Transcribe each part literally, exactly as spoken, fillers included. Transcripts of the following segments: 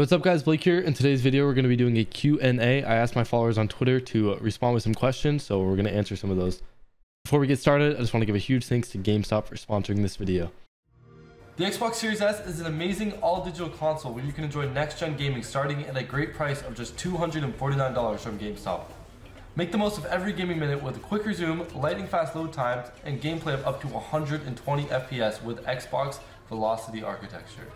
What's up guys, Blake here. In today's video, we're going to be doing a Q and A. I asked my followers on Twitter to respond with some questions, so we're going to answer some of those. Before we get started, I just want to give a huge thanks to GameStop for sponsoring this video. The Xbox Series S is an amazing all-digital console where you can enjoy next-gen gaming starting at a great price of just two hundred forty-nine dollars from GameStop. Make the most of every gaming minute with a quicker zoom, lightning-fast load times, and gameplay of up to one hundred twenty F P S with Xbox Velocity Architecture.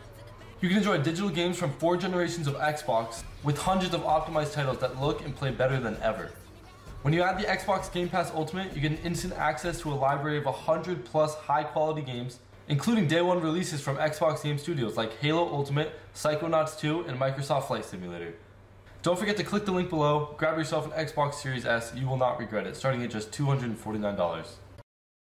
You can enjoy digital games from four generations of Xbox with hundreds of optimized titles that look and play better than ever. When you add the Xbox Game Pass Ultimate, you get instant access to a library of one hundred plus high-quality games, including day-one releases from Xbox game studios like Halo Ultimate, Psychonauts two, and Microsoft Flight Simulator. Don't forget to click the link below, grab yourself an Xbox Series S, you will not regret it, starting at just two hundred forty-nine dollars.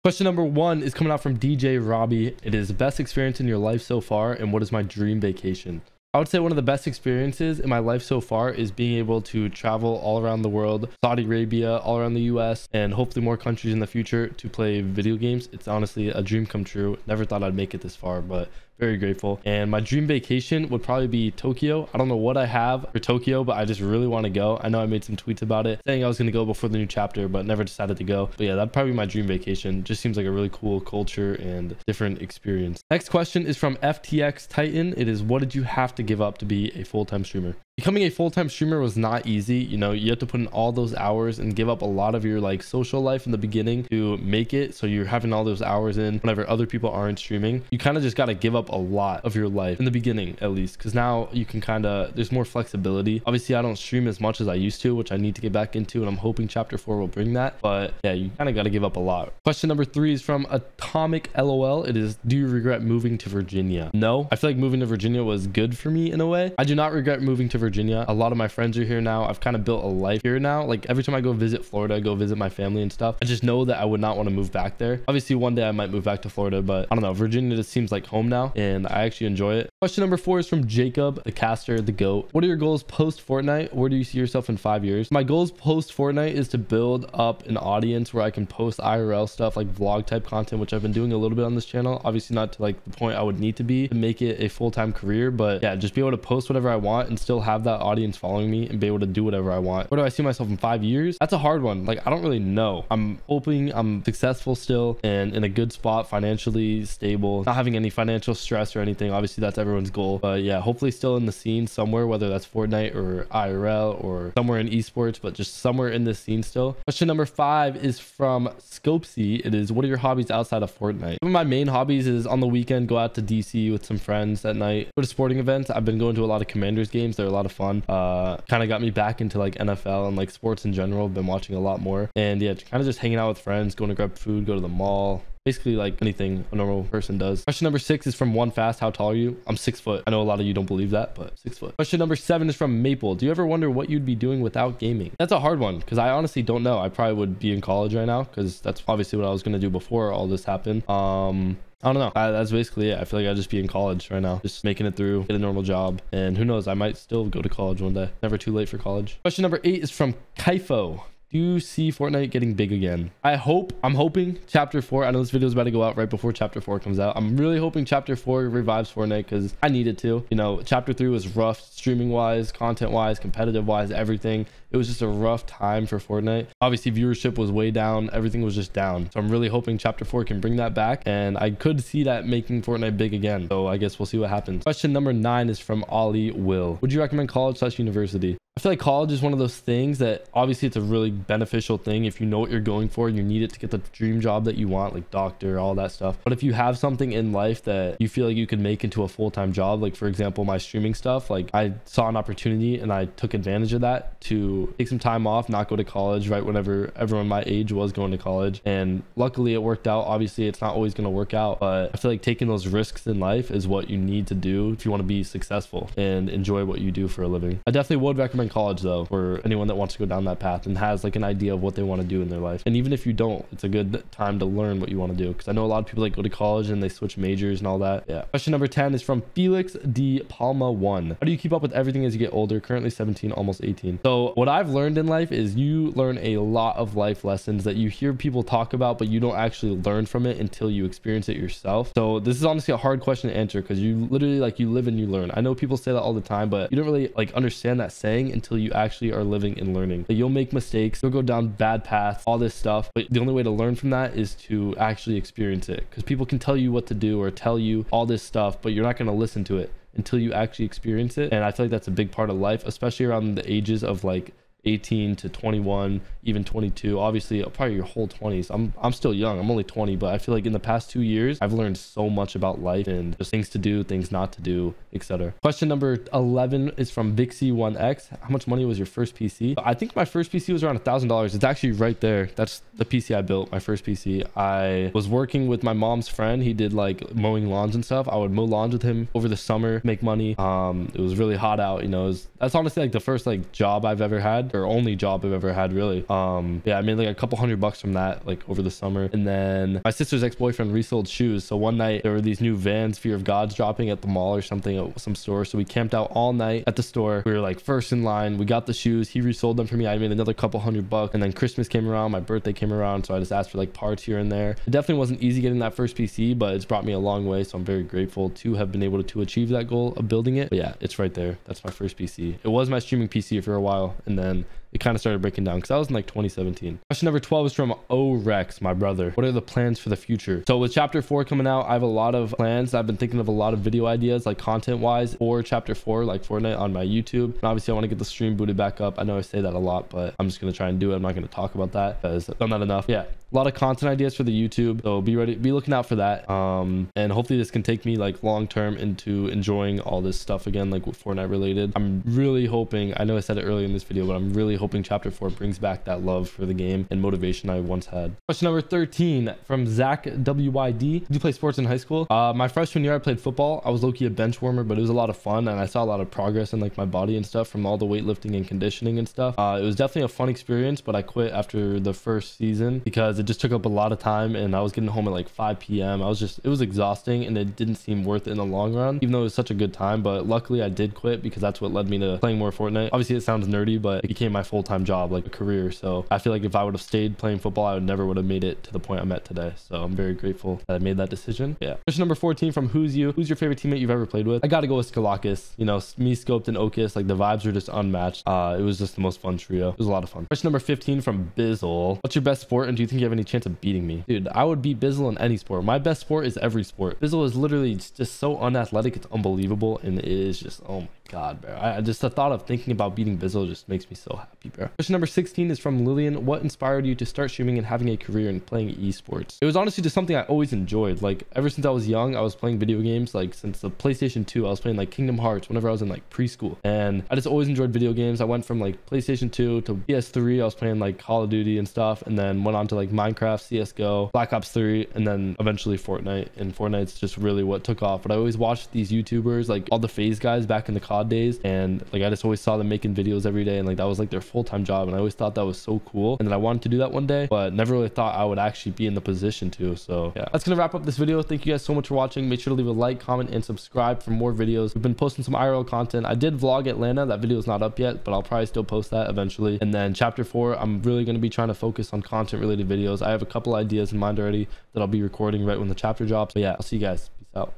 Question number one is coming out from D J Robbie. It is the best experience in your life so far, and what is my dream vacation? I would say one of the best experiences in my life so far is being able to travel all around the world, Saudi Arabia, all around the U S, and hopefully more countries in the future to play video games. It's honestly a dream come true. Never thought I'd make it this far, but very grateful. And my dream vacation would probably be Tokyo. I don't know what I have for Tokyo, but I just really want to go. I know I made some tweets about it saying I was going to go before the new chapter, but never decided to go. But yeah, that'd probably be my dream vacation. Just seems like a really cool culture and different experience. Next question is from F T X Titan. It is, what did you have to give up to be a full-time streamer? Becoming a full-time streamer was not easy. You know, you have to put in all those hours and give up a lot of your like social life in the beginning to make it. So you're having all those hours in whenever other people aren't streaming. You kind of just got to give up a lot of your life in the beginning, at least, because now you can kind of, there's more flexibility. Obviously, I don't stream as much as I used to, which I need to get back into, and I'm hoping chapter four will bring that. But yeah, you kind of got to give up a lot. Question number three is from Atomic L O L. It is, do you regret moving to Virginia? No, I feel like moving to Virginia was good for me in a way. I do not regret moving to Virginia. A lot of my friends are here now. I've kind of built a life here now. Like every time I go visit Florida, I go visit my family and stuff. I just know that I would not want to move back there. Obviously, one day I might move back to Florida, but I don't know. Virginia just seems like home now, and I actually enjoy it. Question number four is from Jacob, the caster, the GOAT. What are your goals post Fortnite? Where do you see yourself in five years? My goals post Fortnite is to build up an audience where I can post I R L stuff like vlog type content, which I've been doing a little bit on this channel. Obviously, not to like the point I would need to be to make it a full-time career, but yeah, just be able to post whatever I want and still have that audience following me and be able to do whatever I want. Where do I see myself in five years? That's a hard one. Like, I don't really know. I'm hoping I'm successful still and in a good spot, financially stable, not having any financial stress or anything. Obviously, that's everyone's goal. But yeah, hopefully still in the scene somewhere, whether that's Fortnite or I R L or somewhere in esports, but just somewhere in this scene still. Question number five is from Scopesy. It is, what are your hobbies outside of Fortnite? One of my main hobbies is on the weekend, go out to D C with some friends at night, go to sporting events. I've been going to a lot of Commanders games. They're a lot of fun. Uh kind of got me back into like N F L and like sports in general. Been watching a lot more, and yeah, kind of just hanging out with friends, going to grab food, go to the mall, basically like anything a normal person does. Question number six is from One Fast. How tall are you? I'm six foot. I know a lot of you don't believe that, but six foot. Question number seven is from Maple. Do you ever wonder what you'd be doing without gaming? That's a hard one because I honestly don't know. I probably would be in college right now because that's obviously what I was going to do before all this happened. um I don't know. I, that's basically it. I feel like I'd just be in college right now, just making it through, get a normal job. And who knows, I might still go to college one day. Never too late for college. Question number eight is from Kaifo. Do you see Fortnite getting big again? I hope. I'm hoping chapter four. I know this video is about to go out right before chapter four comes out. I'm really hoping chapter four revives Fortnite because I needed to. You know, chapter three was rough streaming wise, content wise, competitive wise, everything. It was just a rough time for Fortnite. Obviously, viewership was way down. Everything was just down. So I'm really hoping chapter four can bring that back. And I could see that making Fortnite big again. So I guess we'll see what happens. Question number nine is from Ollie Will. Would you recommend college slash university? I feel like college is one of those things that obviously it's a really beneficial thing if you know what you're going for. You need it to get the dream job that you want, like doctor, all that stuff. But if you have something in life that you feel like you could make into a full-time job, like for example my streaming stuff, like I saw an opportunity and I took advantage of that to take some time off, not go to college right whenever everyone my age was going to college, and luckily it worked out. Obviously it's not always going to work out, but I feel like taking those risks in life is what you need to do if you want to be successful and enjoy what you do for a living. I definitely would recommend in college though, for anyone that wants to go down that path and has like an idea of what they want to do in their life. And even if you don't, it's a good time to learn what you want to do, because I know a lot of people like go to college and they switch majors and all that. Yeah. Question number ten is from Felix D. Palma one. How do you keep up with everything as you get older? Currently seventeen, almost eighteen. So what I've learned in life is you learn a lot of life lessons that you hear people talk about, but you don't actually learn from it until you experience it yourself. So this is honestly a hard question to answer, because you literally like you live and you learn. I know people say that all the time, but you don't really like understand that saying until you actually are living and learning. Like, you'll make mistakes, you'll go down bad paths, all this stuff, but the only way to learn from that is to actually experience it, because people can tell you what to do or tell you all this stuff, but you're not going to listen to it until you actually experience it. And I feel like that's a big part of life, especially around the ages of like eighteen to twenty-one, even twenty-two, obviously probably your whole twenties. I'm, I'm still young, I'm only twenty, but I feel like in the past two years, I've learned so much about life and just things to do, things not to do, et cetera. Question number eleven is from Vixie one X. How much money was your first P C? I think my first P C was around a thousand dollars. It's actually right there. That's the P C I built, my first P C. I was working with my mom's friend. He did like mowing lawns and stuff. I would mow lawns with him over the summer, make money. Um, it was really hot out, you know, it was, that's honestly like the first like job I've ever had, or only job I've ever had, really. Um yeah, I made like a couple hundred bucks from that like over the summer. And then my sister's ex-boyfriend resold shoes, so one night there were these new Vans Fear of God's dropping at the mall or something, at some store, so we camped out all night at the store. We were like first in line, we got the shoes, he resold them for me, I made another couple hundred bucks. And then Christmas came around, my birthday came around, so I just asked for like parts here and there. It definitely wasn't easy getting that first P C, but it's brought me a long way, so I'm very grateful to have been able to achieve that goal of building it. But yeah, it's right there, that's my first P C. It was my streaming P C for a while, and then and it kind of started breaking down because that was in like twenty seventeen. Question number twelve is from O Rex, my brother. What are the plans for the future? So with chapter four coming out, I have a lot of plans. I've been thinking of a lot of video ideas, like content wise for chapter four, like Fortnite on my YouTube. And obviously I want to get the stream booted back up. I know I say that a lot, but I'm just going to try and do it. I'm not going to talk about that because I've done that enough. Yeah, a lot of content ideas for the YouTube, so be ready, be looking out for that. Um, and hopefully this can take me like long term into enjoying all this stuff again, like with Fortnite related. I'm really hoping, I know I said it earlier in this video, but I'm really hoping chapter four brings back that love for the game and motivation I once had. Question number thirteen from Zach W Y D. Did you play sports in high school? Uh, my freshman year, I played football. I was low-key a bench warmer, but it was a lot of fun, and I saw a lot of progress in like my body and stuff from all the weightlifting and conditioning and stuff. Uh, it was definitely a fun experience, but I quit after the first season because it just took up a lot of time, and I was getting home at like five P M I was just, it was exhausting, and it didn't seem worth it in the long run, even though it was such a good time. But luckily I did quit because that's what led me to playing more Fortnite. Obviously it sounds nerdy, but it became my full-time job, like a career. So I feel like if I would have stayed playing football, I would never would have made it to the point I'm at today. So I'm very grateful that I made that decision. Yeah. Question number fourteen from Who's You. Who's your favorite teammate you've ever played with? I gotta go with Skalakis. You know, me, Scoped, and Okis, like the vibes were just unmatched. Uh, it was just the most fun trio. It was a lot of fun. Question number fifteen from Bizzle. What's your best sport, and do you think you have any chance of beating me? Dude, I would beat Bizzle in any sport. My best sport is every sport. Bizzle is literally just so unathletic, it's unbelievable, and it is just, oh my god, bro. I just, the thought of thinking about beating Bizzle just makes me so happy, bro. Question number sixteen is from Lillian. What inspired you to start streaming and having a career in playing esports? It was honestly just something I always enjoyed. Like ever since I was young, I was playing video games. Like since the PlayStation two, I was playing like Kingdom Hearts whenever I was in like preschool, and I just always enjoyed video games. I went from like PlayStation two to P S three. I was playing like Call of Duty and stuff, and then went on to like Minecraft, C S G O, Black Ops three, and then eventually Fortnite. And Fortnite's just really what took off. But I always watched these YouTubers, like all the FaZe guys back in the C O D days, and like I just always saw them making videos every day, and like that was like their full-time job, and I always thought that was so cool, and then I wanted to do that one day, but never really thought I would actually be in the position to. So yeah, that's gonna wrap up this video. Thank you guys so much for watching. Make sure to leave a like, comment, and subscribe for more videos. We've been posting some I R L content. I did vlog Atlanta. That video is not up yet, but I'll probably still post that eventually. And then chapter four, I'm really going to be trying to focus on content related videos. I have a couple ideas in mind already that I'll be recording right when the chapter drops. But yeah, I'll see you guys. Peace out.